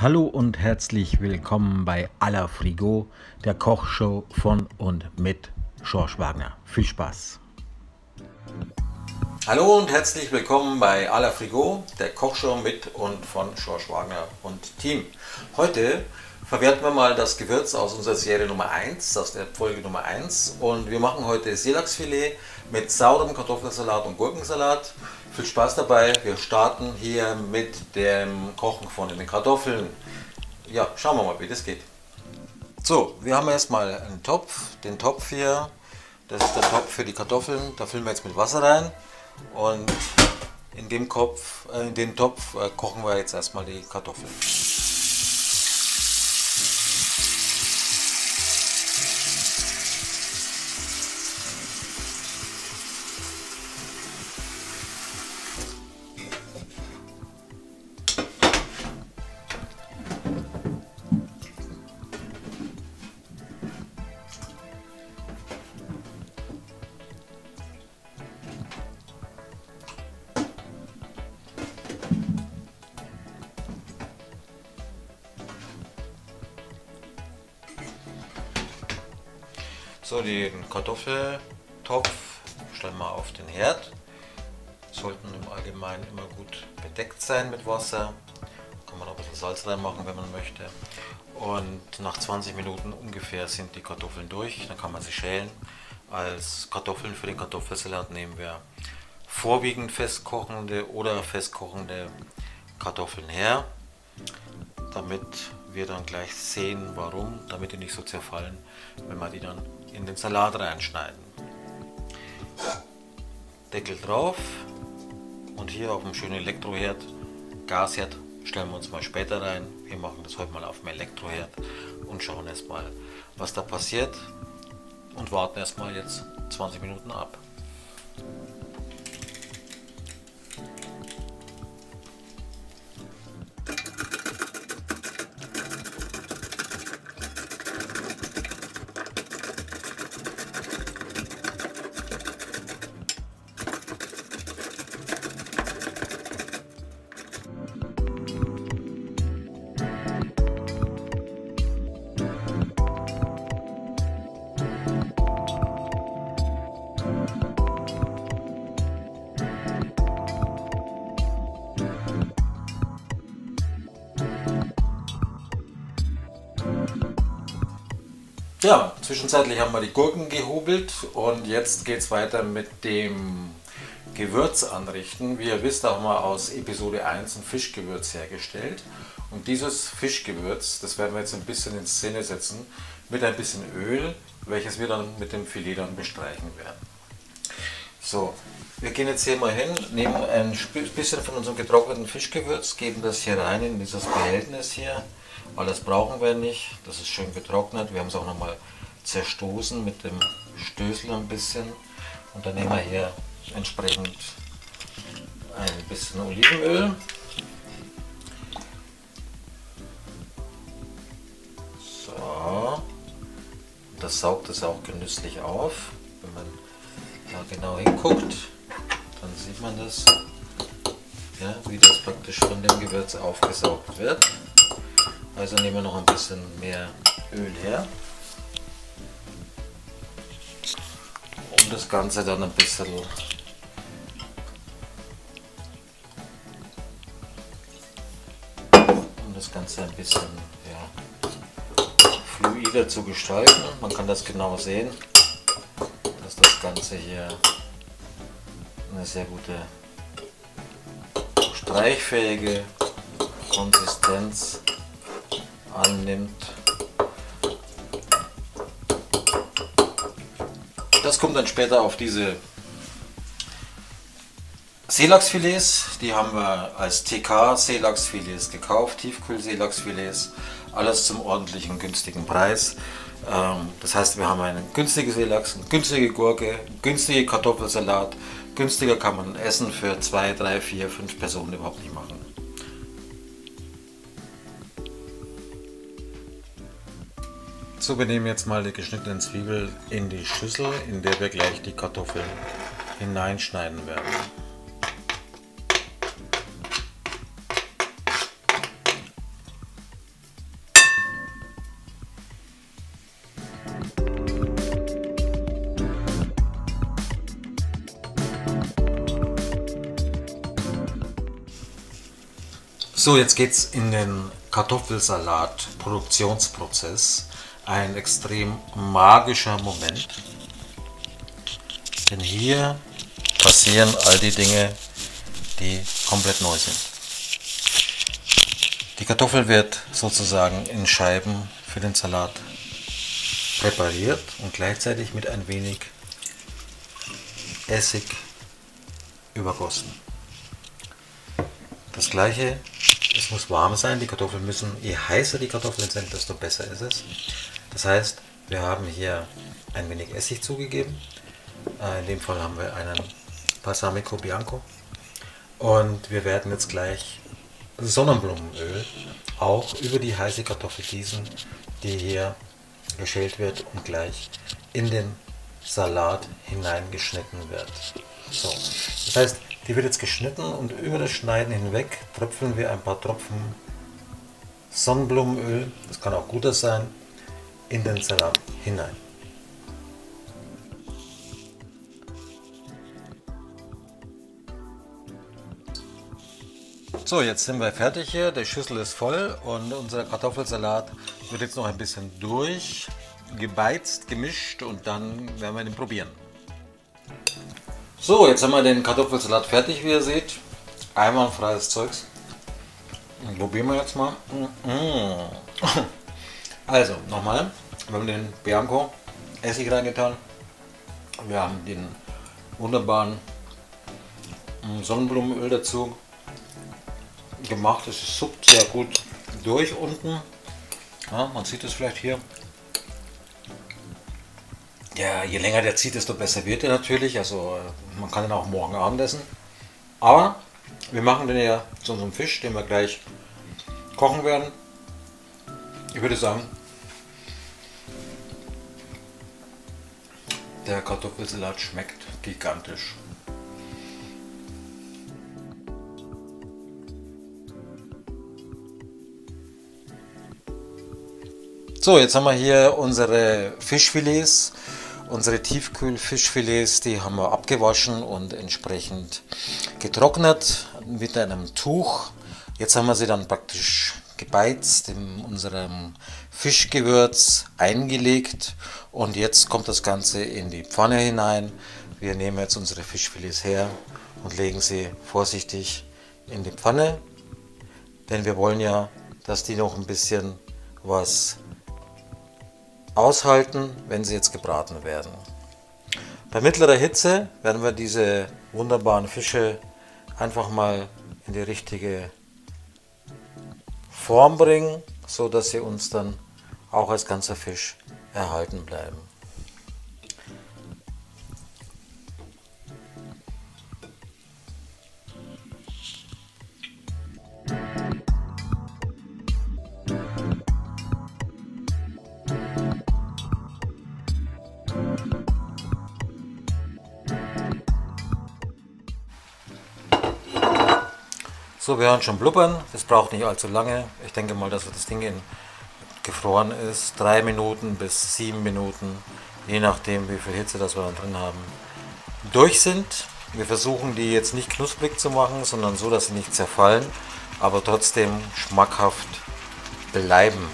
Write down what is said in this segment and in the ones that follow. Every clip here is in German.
Hallo und herzlich willkommen bei À la Frigo, der Kochshow von und mit Schorsch Wagner. Viel Spaß! Hallo und herzlich willkommen bei À la Frigo, der Kochshow mit und von Schorsch Wagner und Team. Heute verwerten wir mal das Gewürz aus unserer Serie Nummer 1, aus der Folge Nummer 1. Und wir machen heute Seelachsfilet mit saurem Kartoffelsalat und Gurkensalat. Viel Spaß dabei, wir starten hier mit dem Kochen von den Kartoffeln. Ja, schauen wir mal, wie das geht. So, wir haben erstmal einen Topf, den Topf hier, das ist der Topf für die Kartoffeln, da füllen wir jetzt mit Wasser rein und in den Topf kochen wir jetzt erstmal die Kartoffeln. So, den Kartoffeltopf stellen wir auf den Herd. Sollten im Allgemeinen immer gut bedeckt sein mit Wasser. Da kann man noch ein bisschen Salz reinmachen, wenn man möchte. Und nach 20 Minuten ungefähr sind die Kartoffeln durch. Dann kann man sie schälen. Als Kartoffeln für den Kartoffelsalat nehmen wir vorwiegend festkochende oder festkochende Kartoffeln her, damit wir dann gleich sehen, warum, damit die nicht so zerfallen, wenn wir die dann in den Salat reinschneiden. Deckel drauf und hier auf dem schönen Elektroherd, Gasherd, stellen wir uns mal später rein. Wir machen das heute mal auf dem Elektroherd und schauen erstmal, was da passiert und warten erstmal jetzt 20 Minuten ab. Ja, zwischenzeitlich haben wir die Gurken gehobelt und jetzt geht es weiter mit dem Gewürz anrichten. Wie ihr wisst, haben wir aus Episode 1 ein Fischgewürz hergestellt. Und dieses Fischgewürz, das werden wir jetzt ein bisschen in Szene setzen, mit ein bisschen Öl, welches wir dann mit dem Filet dann bestreichen werden. So, wir gehen jetzt hier mal hin, nehmen ein bisschen von unserem getrockneten Fischgewürz, geben das hier rein in dieses Behältnis hier. Weil das brauchen wir nicht, das ist schön getrocknet. Wir haben es auch nochmal zerstoßen mit dem Stößel ein bisschen. Und dann nehmen wir hier entsprechend ein bisschen Olivenöl. So, das saugt es auch genüsslich auf. Wenn man da genau hinguckt, dann sieht man das, ja, wie das praktisch von dem Gewürz aufgesaugt wird. Also nehmen wir noch ein bisschen mehr Öl her, um das Ganze dann ein bisschen ja, fluider zu gestalten. Man kann das genau sehen, dass das Ganze hier eine sehr gute streichfähige Konsistenz annimmt. Das kommt dann später auf diese Seelachsfilets, die haben wir als TK Seelachsfilets gekauft, Tiefkühl Seelachsfilets, alles zum ordentlichen günstigen Preis. Das heißt, wir haben einen günstigen Seelachs, eine günstige Gurke, günstige Kartoffelsalat. Günstiger kann man Essen für 2, 3, 4, 5 Personen überhaupt nicht machen. So, wir nehmen jetzt mal die geschnittenen Zwiebeln in die Schüssel, in der wir gleich die Kartoffeln hineinschneiden werden. So, jetzt geht's in den Kartoffelsalat-Produktionsprozess. Ein extrem magischer Moment. Denn hier passieren all die Dinge, die komplett neu sind. Die Kartoffel wird sozusagen in Scheiben für den Salat präpariert und gleichzeitig mit ein wenig Essig übergossen. Das gleiche, es muss warm sein, die Kartoffeln müssen, je heißer die Kartoffeln sind, desto besser ist es. Das heißt, wir haben hier ein wenig Essig zugegeben, in dem Fall haben wir einen Balsamico Bianco und wir werden jetzt gleich Sonnenblumenöl auch über die heiße Kartoffel gießen, die hier geschält wird und gleich in den Salat hineingeschnitten wird. So. Das heißt, die wird jetzt geschnitten und über das Schneiden hinweg tröpfeln wir ein paar Tropfen Sonnenblumenöl, das kann auch guter sein, in den Salat hinein. So, jetzt sind wir fertig hier, die Schüssel ist voll und unser Kartoffelsalat wird jetzt noch ein bisschen durchgebeizt, gemischt und dann werden wir den probieren. So, jetzt haben wir den Kartoffelsalat fertig, wie ihr seht. Einwandfreies Zeugs. Und probieren wir jetzt mal. Also, nochmal. Wir haben den Bianco Essig reingetan. Wir haben den wunderbaren Sonnenblumenöl dazu gemacht. Es suppt sehr gut durch unten. Ja, man sieht es vielleicht hier. Ja, je länger der zieht, desto besser wird er natürlich. Also man kann ihn auch morgen Abend essen. Aber wir machen den ja zu unserem Fisch, den wir gleich kochen werden. Ich würde sagen, der Kartoffelsalat schmeckt gigantisch. So, jetzt haben wir hier unsere Fischfilets, unsere Tiefkühlfischfilets, die haben wir abgewaschen und entsprechend getrocknet mit einem Tuch. Jetzt haben wir sie dann praktisch gebeizt, in unserem Fischgewürz eingelegt und jetzt kommt das Ganze in die Pfanne hinein. Wir nehmen jetzt unsere Fischfilets her und legen sie vorsichtig in die Pfanne, denn wir wollen ja, dass die noch ein bisschen was aushalten, wenn sie jetzt gebraten werden. Bei mittlerer Hitze werden wir diese wunderbaren Fische einfach mal in die richtige Form bringen, so dass sie uns dann auch als ganzer Fisch erhalten bleiben. So, wir hören schon blubbern, das braucht nicht allzu lange. Ich denke mal, dass das Ding gefroren ist. 3 Minuten bis 7 Minuten, je nachdem wie viel Hitze das wir dann drin haben, durch sind. Wir versuchen die jetzt nicht knusprig zu machen, sondern so, dass sie nicht zerfallen, aber trotzdem schmackhaft bleiben.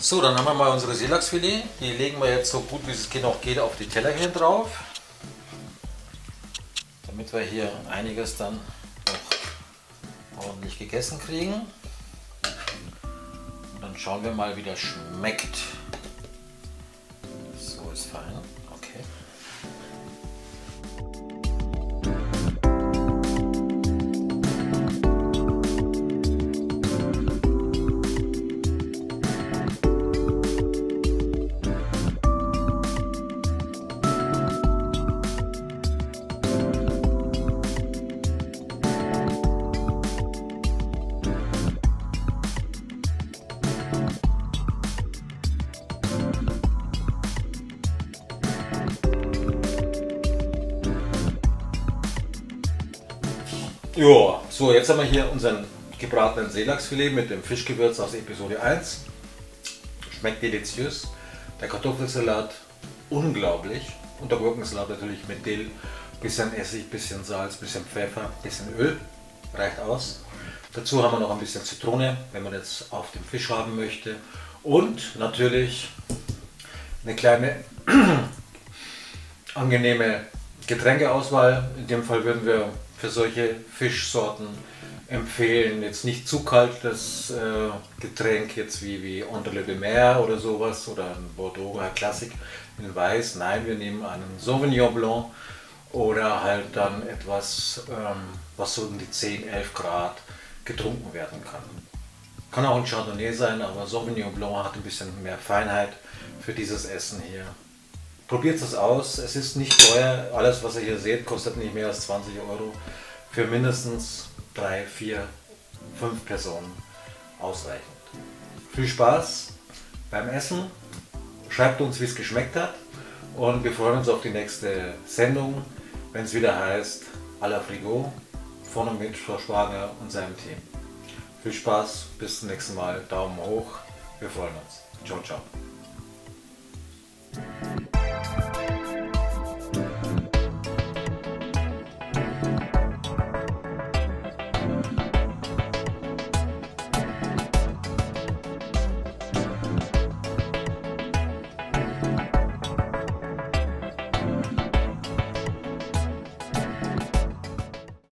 So, dann haben wir mal unsere Seelachsfilet, die legen wir jetzt so gut wie es noch geht auf die Teller hier drauf, damit wir hier einiges dann noch ordentlich gegessen kriegen. Und dann schauen wir mal, wie das schmeckt. So ist fein. Okay. Ja, so jetzt haben wir hier unseren gebratenen Seelachsfilet mit dem Fischgewürz aus Episode 1. Schmeckt deliziös. Der Kartoffelsalat unglaublich. Und der Gurkensalat natürlich mit Dill, bisschen Essig, bisschen Salz, bisschen Pfeffer, bisschen Öl. Reicht aus. Dazu haben wir noch ein bisschen Zitrone, wenn man jetzt auf dem Fisch haben möchte. Und natürlich eine kleine angenehme Getränkeauswahl. In dem Fall würden wir für solche Fischsorten empfehlen, jetzt nicht zu kaltes Getränk jetzt wie Entre-deux-Mers oder sowas oder ein Bordeaux Klassik in Weiß. Nein, wir nehmen einen Sauvignon Blanc oder halt dann etwas, was so um die 10, 11 Grad getrunken werden kann. Kann auch ein Chardonnay sein, aber Sauvignon Blanc hat ein bisschen mehr Feinheit für dieses Essen hier. Probiert es aus, es ist nicht teuer, alles was ihr hier seht kostet nicht mehr als 20 € für mindestens 3, 4, 5 Personen ausreichend. Viel Spaß beim Essen, schreibt uns wie es geschmeckt hat und wir freuen uns auf die nächste Sendung, wenn es wieder heißt À la Frigo von und mit Schorsch Wagner und seinem Team. Viel Spaß, bis zum nächsten Mal, Daumen hoch, wir freuen uns. Ciao, ciao.